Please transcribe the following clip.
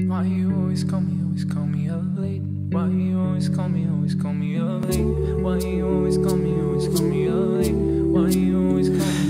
Why you always call me up late? Why you always call me up late? Why you always call me up late? Why you always call me